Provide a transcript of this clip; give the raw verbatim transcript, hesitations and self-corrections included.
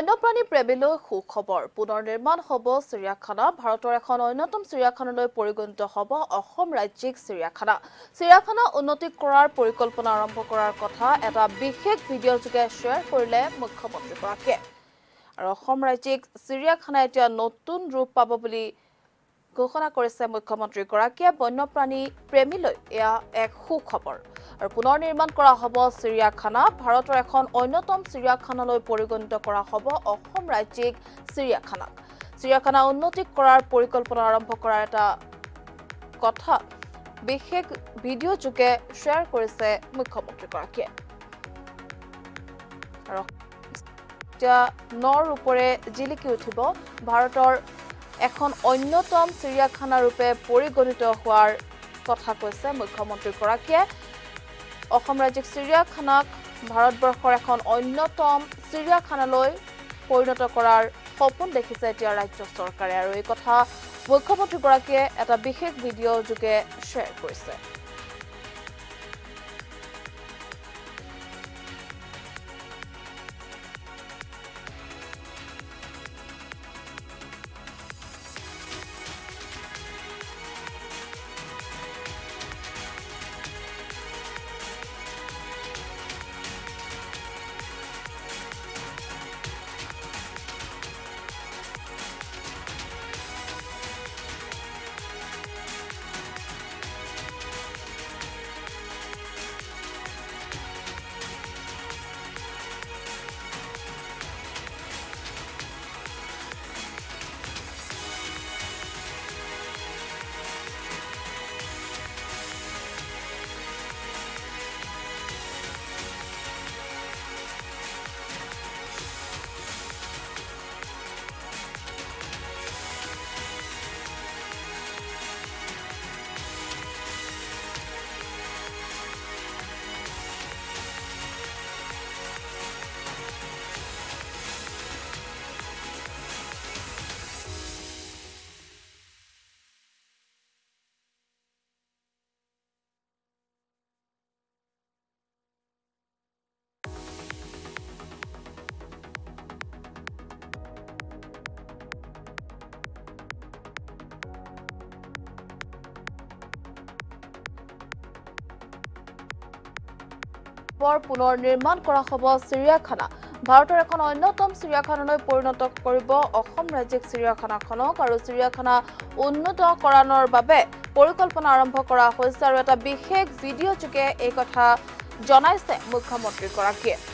অন্যপ্ৰাণী প্ৰেমীলৈ সুখবৰ পুনৰ নিৰ্মাণ হ'ব চিৰিয়াখানা ভাৰতৰ এখন অন্যতম চিৰিয়াখানালৈ পৰিগণিত হ'ব অসম ৰাজ্যিক চিৰিয়াখানা চিৰিয়াখানা উন্নতি কৰাৰ পৰিকল্পনা আৰম্ভ কৰাৰ কথা এটা বিশেষ ভিডিঅ' যোগে শ্বেয়াৰ কৰিলে মুখ্যমন্ত্ৰী গৰাকীয়ে আৰু অসম ৰাজ্যিক চিৰিয়াখানা এতিয়া নতুন ৰূপ পাব বুলি ঘোষণা কৰিছে মুখ্যমন্ত্ৰী গৰাকীয়ে বন্যপ্ৰাণী প্ৰেমীলৈ এয়া এক সুখবৰ আৰু পুনৰ নিৰ্মাণ কৰা হ'ব চিৰিয়াখানা ভাৰতৰ এখন অন্যতম চিৰিয়াখানালৈ পৰিগণিত কৰা হ'ব অসম ৰাজ্যিক চিৰিয়াখানা চিৰিয়াখানা উন্নতি কৰাৰ পৰিকল্পনা আৰম্ভ কৰাৰ এটা কথা বিশেষ ভিডিঅ' যোগে শ্বেয়াৰ কৰিছে মুখ্যমন্ত্ৰী গৰাকীয়ে আৰু নৰ উপৰে জিলিকি উঠিব ভাৰতৰ এখন অন্যতম চিৰিয়াখানা ৰূপে পৰিগণিত হোৱাৰ কথা কৈছে মুখ্যমন্ত্ৰী গৰাকীয়ে অসম ৰাজ্যিক চিৰিয়াখানাক ভাৰতবৰ্ষৰ এখন অন্যতম চিৰিয়াখানালৈ পৰিণত কৰাৰ সপোন দেখিছে এতিয়া ৰাজ্য চৰকাৰে আৰু এই কথা মুখ্যমন্ত্ৰী গৰাকীয়ে এটা বিশেষ ভিডিঅ' যোগে শ্বেয়াৰ কৰিছে পুনৰ নিৰ্মাণ কৰা হ'ব চিৰিয়াখানা ভাৰতৰ এখন অন্যতম চিৰিয়াখানালৈ পৰিণত কৰিব অসম ৰাজ্যিক চিৰিয়াখানাখনক আৰু চিৰিয়াখানা উন্নত কৰাৰ বাবে পৰিকল্পনা আৰম্ভ কৰা হৈছে আৰু এটা বিশেষ ভিডিঅ' যোগে এই কথা জনাইছে মুখ্যমন্ত্ৰী গৰাকীয়ে